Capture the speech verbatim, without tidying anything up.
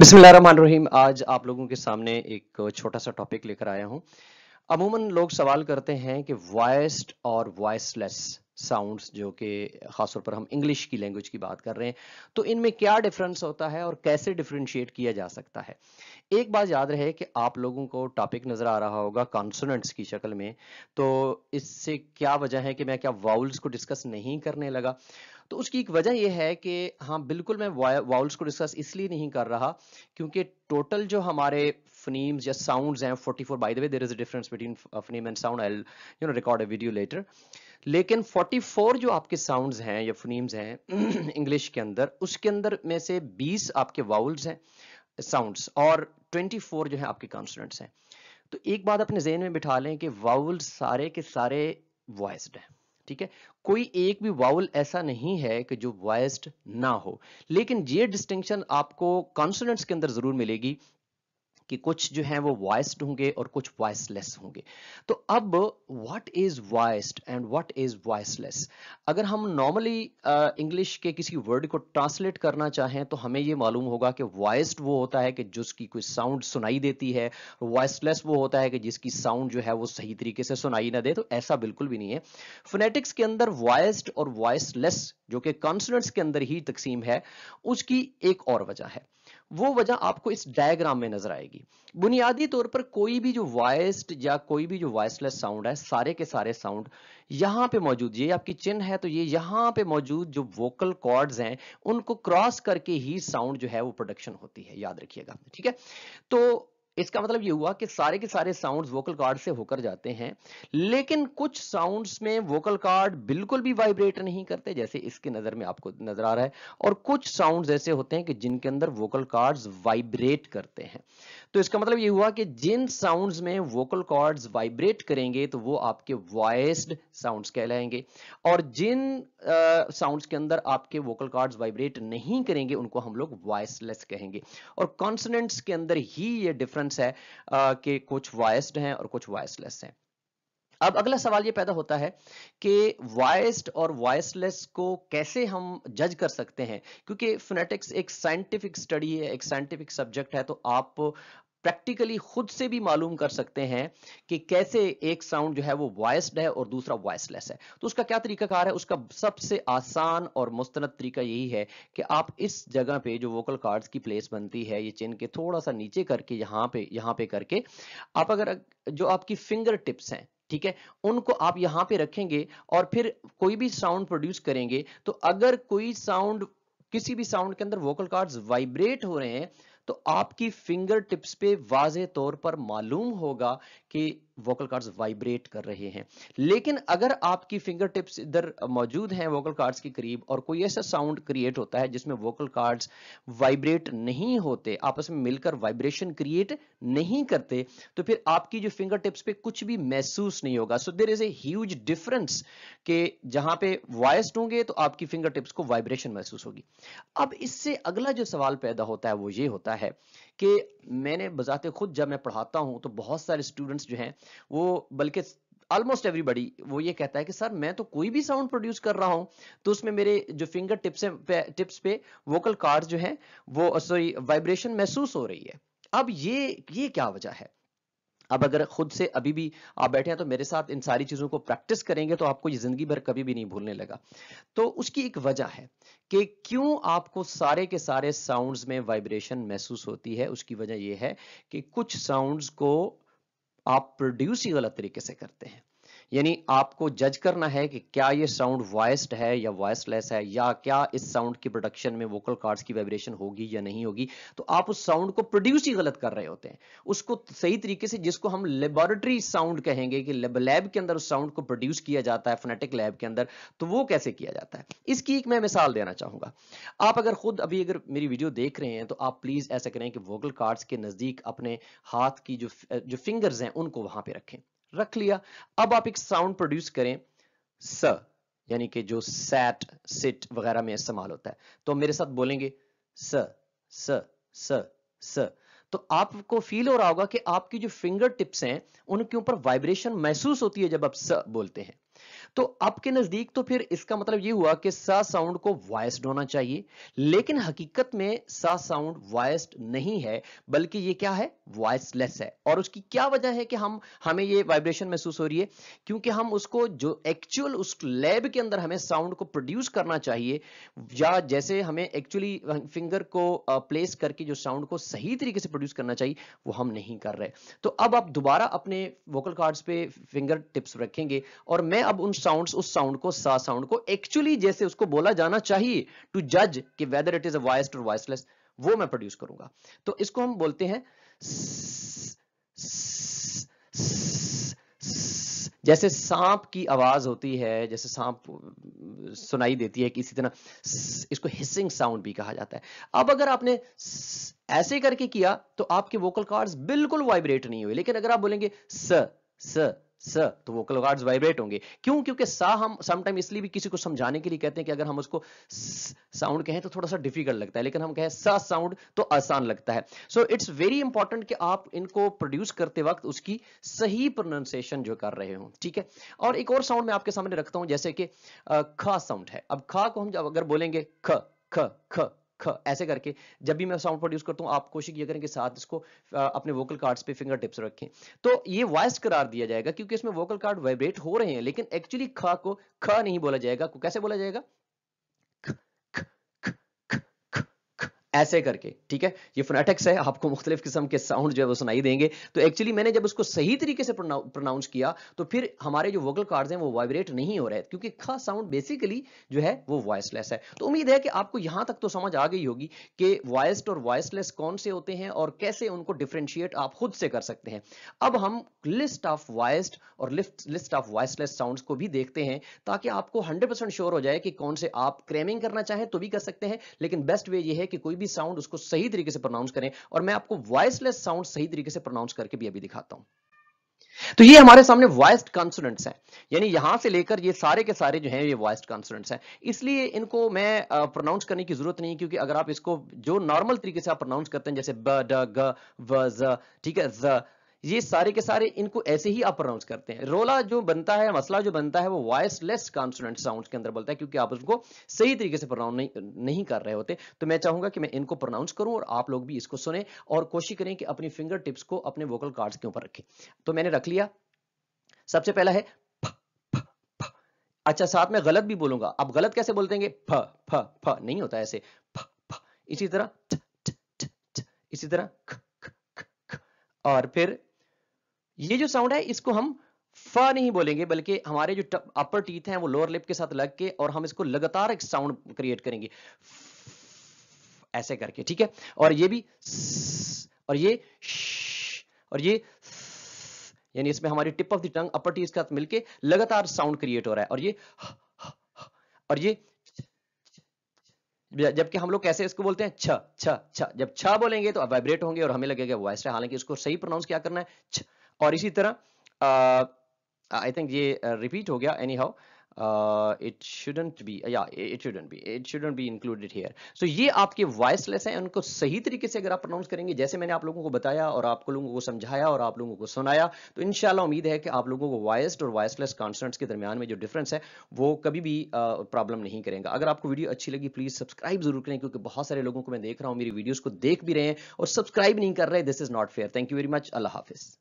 बिस्मिल्लाहिर्रहमानिर्रहीम। आज आप लोगों के सामने एक छोटा सा टॉपिक लेकर आया हूं। अमूमन लोग सवाल करते हैं कि वॉइस्ड और वॉइसलेस साउंड्स, जो कि खासतौर पर हम इंग्लिश की लैंग्वेज की बात कर रहे हैं, तो इनमें क्या डिफरेंस होता है और कैसे डिफरेंशिएट किया जा सकता है। एक बात याद रहे कि आप लोगों को टॉपिक नज़र आ रहा होगा कॉन्सोनेंट्स की शक्ल में, तो इससे क्या वजह है कि मैं क्या वाउल्स को डिस्कस नहीं करने लगा, तो उसकी एक वजह यह है कि हाँ बिल्कुल मैं वाउल्स को डिस्कस इसलिए नहीं कर रहा क्योंकि टोटल जो हमारे फनीम्स या साउंड्स हैं forty four, by the way there is a difference between phoneme and sound, I will you know record a video later, लेकिन फोर्टी फोर जो आपके साउंड्स हैं या फनीम्स हैं इंग्लिश के अंदर, उसके अंदर में से बीस आपके वाउल्स हैं साउंड्स और चौबीस जो है आपके कॉन्सोनेंट्स हैं। तो एक बात अपने जहन में बिठा लें कि वाउल्स सारे के सारे वॉइस्ड हैं, ठीक है, कोई एक भी वाउल ऐसा नहीं है कि जो वॉइस्ड ना हो, लेकिन ये डिस्टिंक्शन आपको कॉन्सोनेंट्स के अंदर जरूर मिलेगी कि कुछ जो हैं वो वॉइस्ड होंगे और कुछ वॉइसलेस होंगे। तो अब what is voiced and what is voiceless, अगर हम नॉर्मली इंग्लिश के किसी वर्ड को ट्रांसलेट करना चाहें तो हमें ये मालूम होगा कि वॉइस्ड वो होता है कि जिसकी कोई साउंड सुनाई देती है, वॉइसलेस वो होता है कि जिसकी साउंड जो है वो सही तरीके से सुनाई ना दे, तो ऐसा बिल्कुल भी नहीं है। फोनेटिक्स के अंदर वॉइस्ड और वॉइसलेस जो कि कॉन्सोनेंट्स के अंदर ही तकसीम है, उसकी एक और वजह है, वो वजह आपको इस डायग्राम में नजर आएगी। बुनियादी तौर पर कोई भी जो वॉइस्ड या कोई भी जो वॉइसलेस साउंड है, सारे के सारे साउंड यहाँ पे मौजूद, ये आपकी चिन्ह है तो ये यहाँ पे मौजूद जो वोकल कॉर्ड्स हैं उनको क्रॉस करके ही साउंड जो है वो प्रोडक्शन होती है, याद रखिएगा, ठीक है। तो इसका मतलब ये हुआ कि सारे के सारे साउंड्स वोकल कॉर्ड से होकर जाते हैं, लेकिन कुछ साउंड्स में वोकल कॉर्ड बिल्कुल भी वाइब्रेट नहीं करते, जैसे इसके नजर में आपको नजर आ रहा है, और कुछ साउंड्स ऐसे होते हैं कि जिनके अंदर वोकल कॉर्ड्स वाइब्रेट करते हैं। तो इसका मतलब ये हुआ कि जिन साउंड्स में वोकल कॉर्ड्स वाइब्रेट करेंगे तो वो आपके वॉइस्ड साउंड्स कहलाएंगे, और जिन साउंड्स के अंदर आपके वोकल कॉर्ड्स वाइब्रेट नहीं करेंगे उनको हम लोग वॉइसलेस कहेंगे। और कॉन्सोनेंट्स के अंदर ही ये डिफरेंस है कि कुछ वॉइस्ड हैं और कुछ वॉइसलेस हैं। अब अगला सवाल ये पैदा होता है कि वॉइस्ड और वॉइसलेस को कैसे हम जज कर सकते हैं, क्योंकि फोनेटिक्स एक साइंटिफिक स्टडी है, एक साइंटिफिक सब्जेक्ट है, तो आप प्रैक्टिकली खुद से भी मालूम कर सकते हैं कि कैसे एक साउंड जो है वो वॉइस्ड है और दूसरा वॉइसलेस है। तो उसका क्या तरीकाकार है, उसका सबसे आसान और मुस्तनद तरीका यही है कि आप इस जगह पे जो वोकल कॉर्ड्स की प्लेस बनती है, ये चिन्ह के थोड़ा सा नीचे करके यहाँ पे यहाँ पे करके आप अगर जो आपकी फिंगर टिप्स हैं, ठीक है, उनको आप यहाँ पे रखेंगे और फिर कोई भी साउंड प्रोड्यूस करेंगे, तो अगर कोई साउंड किसी भी साउंड के अंदर वोकल कॉर्ड्स वाइब्रेट हो रहे हैं तो आपकी फिंगर टिप्स पे वाजे तौर पर मालूम होगा कि वोकल कॉर्ड्स वाइब्रेट कर रहे हैं। लेकिन अगर आपकी फिंगर टिप्स इधर मौजूद हैं वोकल कॉर्ड्स के करीब और कोई ऐसा साउंड क्रिएट होता है जिसमें वोकल कॉर्ड्स वाइब्रेट नहीं होते, आपस में मिलकर वाइब्रेशन क्रिएट नहीं करते, तो फिर आपकी जो फिंगर टिप्स पे कुछ भी महसूस नहीं होगा। So there is a huge difference कि जहां पे वॉइस्ड होंगे तो आपकी फिंगर टिप्स को वाइब्रेशन महसूस होगी। अब इससे अगला जो सवाल पैदा होता है वो ये होता है कि मैंने बजाते खुद जब मैं पढ़ाता हूं तो बहुत सारे स्टूडेंट्स जो हैं वो, बल्कि ऑलमोस्ट एवरीबडी, वो ये कहता है कि सर मैं तो कोई भी साउंड प्रोड्यूस कर रहा हूं तो उसमें मेरे जो फिंगर टिप्स पे टिप्स पे वोकल कॉर्ड्स जो हैं वो सॉरी वाइब्रेशन महसूस हो रही है। अब ये ये क्या वजह है। अब अगर खुद से अभी भी आप बैठे हैं तो मेरे साथ इन सारी चीजों को प्रैक्टिस करेंगे तो आपको ये जिंदगी भर कभी भी नहीं भूलने लगा। तो उसकी एक वजह है कि क्यों आपको सारे के सारे साउंड्स में वाइब्रेशन महसूस होती है, उसकी वजह ये है कि कुछ साउंड्स को आप प्रोड्यूस ही गलत तरीके से करते हैं। यानी आपको जज करना है कि क्या ये साउंड वॉइस्ड है या वॉइसलेस है, या क्या इस साउंड की प्रोडक्शन में वोकल कॉर्ड्स की वाइब्रेशन होगी या नहीं होगी, तो आप उस साउंड को प्रोड्यूस ही गलत कर रहे होते हैं। उसको सही तरीके से, जिसको हम लेबोरेटरी साउंड कहेंगे कि लैब के अंदर उस साउंड को प्रोड्यूस किया जाता है फोनेटिक लैब के अंदर, तो वो कैसे किया जाता है, इसकी एक मैं मिसाल देना चाहूंगा। आप अगर खुद अभी अगर मेरी वीडियो देख रहे हैं तो आप प्लीज ऐसा करें कि वोकल कॉर्ड्स के नजदीक अपने हाथ की जो जो फिंगर्स हैं उनको वहां पे रखें। रख लिया, अब आप एक साउंड प्रोड्यूस करें स, यानी कि जो सैट सिट वगैरह में इस्तेमाल होता है, तो मेरे साथ बोलेंगे स स स स, तो आपको फील हो रहा होगा कि आपकी जो फिंगर टिप्स हैं उनके ऊपर वाइब्रेशन महसूस होती है जब आप स बोलते हैं। तो आपके नजदीक तो फिर इसका मतलब ये हुआ कि सा साउंड को वॉइस्ड होना चाहिए, लेकिन हकीकत में सा साउंड वॉइस्ड नहीं है, बल्कि ये क्या है, वॉइसलेस है। और उसकी क्या वजह है कि हम हमें ये वाइब्रेशन महसूस हो रही है? क्योंकि हम उसको जो एक्चुअल उस लैब के अंदर हमें साउंड को प्रोड्यूस करना चाहिए, या जैसे हमें एक्चुअली फिंगर को प्लेस करके जो साउंड को सही तरीके से प्रोड्यूस करना चाहिए, वो हम नहीं कर रहे। तो अब आप दोबारा अपने वोकल कार्ड्स पे फिंगर टिप्स रखेंगे और मैं अब उन साउंड्स उस साउंड को सा साउंड को एक्चुअली जैसे उसको बोला जाना चाहिए टू जज कि whether it is a voiced और वॉइसलेस, वो मैं प्रोड्यूस करूंगा। तो इसको हम बोलते हैं जैसे सांप की आवाज होती है, जैसे सांप सुनाई देती है, कि इसी तरह इसको हिसिंग साउंड भी कहा जाता है। अब अगर आपने ऐसे करके किया तो आपके वोकल कॉर्ड्स बिल्कुल वाइब्रेट नहीं हुए, लेकिन अगर आप बोलेंगे स स स तो वोकल कॉर्ड्स वाइब्रेट होंगे। क्यों? क्योंकि सा हम समटाइम इसलिए भी किसी को समझाने के लिए कहते हैं कि अगर हम उसको साउंड कहें तो थोड़ा सा डिफिकल्ट लगता है, लेकिन हम कहें सा साउंड तो आसान लगता है। सो इट्स वेरी इंपॉर्टेंट कि आप इनको प्रोड्यूस करते वक्त उसकी सही प्रोनाउंसिएशन जो कर रहे हो, ठीक है। और एक और साउंड मैं आपके सामने रखता हूं, जैसे कि ख साउंड है। अब ख को हम जब अगर बोलेंगे ख ख ख ख, ऐसे करके जब भी मैं साउंड प्रोड्यूस करता हूं, आप कोशिश ये करें कि साथ इसको अपने वोकल कार्ड्स पे फिंगर टिप्स रखें, तो ये वॉइस करार दिया जाएगा क्योंकि इसमें वोकल कार्ड वाइब्रेट हो रहे हैं, लेकिन एक्चुअली ख को ख नहीं बोला जाएगा। को कैसे बोला जाएगा? ख ख ख ख ख ख, ऐसे करके, ठीक है। ये फोनेटिक्स है, आपको मुख्तलिफ किस्म के साउंड जो है वो सुनाई देंगे। तो एक्चुअली मैंने जब उसको सही तरीके से प्रोनाउंस किया तो फिर हमारे जो वोकल कार्ड्स हैं वो वाइब्रेट नहीं हो रहे, क्योंकि ख साउंड बेसिकली जो है वो वॉइसलेस है। तो उम्मीद है कि आपको यहां तक तो समझ आ गई होगी कि वॉइस्ड और वॉइसलेस कौन से होते हैं और कैसे उनको डिफ्रेंशिएट आप खुद से कर सकते हैं। अब हम लिस्ट ऑफ वॉइस्ड और लिस्ट ऑफ वॉइसलेस साउंड को भी देखते हैं, ताकि आपको हंड्रेड परसेंट श्योर हो जाए कि कौन से आप क्रेमिंग करना चाहें तो भी कर सकते हैं, लेकिन बेस्ट वे ये है कि कोई भी साउंड उसको सही तरीके से प्रोनाउंस करें। और मैं आपको वॉइसलेस साउंड सही तरीके से प्रोनाउंस करके भी अभी दिखाता हूं। तो ये हमारे सामने वॉइस्ड कॉन्सोनेंट्स हैं, यानी यहां से लेकर ये सारे के सारे जो हैं ये वॉइस्ड कॉन्सोनेंट्स हैं, इसलिए इनको मैं प्रोनाउंस करने की जरूरत नहीं, क्योंकि अगर आप इसको जो नॉर्मल तरीके से आप प्रोनाउंस करते हैं, जैसे ब ड ग व ज, ठीक है, ज, ये सारे के सारे इनको ऐसे ही आप प्रोनाउंस करते हैं। रोला जो बनता है, मसला जो बनता है, वो वॉइसलेस कॉन्सोनेंट साउंड के अंदर बनता है, क्योंकि आप उसको सही तरीके से प्रोनाउंस नहीं, नहीं कर रहे होते। तो मैं चाहूंगा कि मैं इनको प्रोनाउंस करूं और आप लोग भी इसको सुने और कोशिश करें कि अपनी फिंगर टिप्स को अपने वोकल कार्ड्स के ऊपर रखें। तो मैंने रख लिया। सबसे पहला है फ, फ, फ। अच्छा, साथ में गलत भी बोलूंगा। आप गलत कैसे बोलते हैं? फ फ फ नहीं होता ऐसे, फ फ। इसी तरह ठ ठ ठ ठ, इसी तरह ख ख ख। और फिर ये जो साउंड है इसको हम फ नहीं बोलेंगे, बल्कि हमारे जो अपर टीथ हैं वो लोअर लिप के साथ लग के और हम इसको लगातार एक साउंड क्रिएट करेंगे, ऐसे करके, ठीक है। और ये भी, और ये और ये, यानी इसमें हमारी tip of the tongue upper teeth के साथ मिलके लगातार साउंड क्रिएट हो रहा है। और ये और ये, जबकि हम लोग कैसे इसको बोलते हैं, छ छ छ। जब छ बोलेंगे तो वाइब्रेट होंगे और हमें लगेगा वॉइस है, हालांकि इसको सही प्रोनाउंस क्या करना है, छ। और इसी तरह आई थिंक ये रिपीट हो गया, anyhow it shouldn't be, या it shouldn't be it shouldn't be included here. So ये आपके वॉइसलेस हैं, उनको सही तरीके से अगर आप प्रोनाउंस करेंगे जैसे मैंने आप लोगों को बताया और आप लोगों को समझाया और आप लोगों को सुनाया, तो इंशाल्लाह उम्मीद है कि आप लोगों को वॉइस्ड और वॉइसलेस कॉन्सोनेंट्स के दरमियान में जो डिफरेंस है वो कभी भी प्रॉब्लम uh, नहीं करेगा। अगर आपको वीडियो अच्छी लगी प्लीज सब्सक्राइब जरूर करें, क्योंकि बहुत सारे लोगों को मैं देख रहा हूँ मेरी वीडियोज को देख भी रहे हैं और सब्सक्राइब नहीं कर रहे। This is not fair. Thank you very much. अल्लाह हाफिज।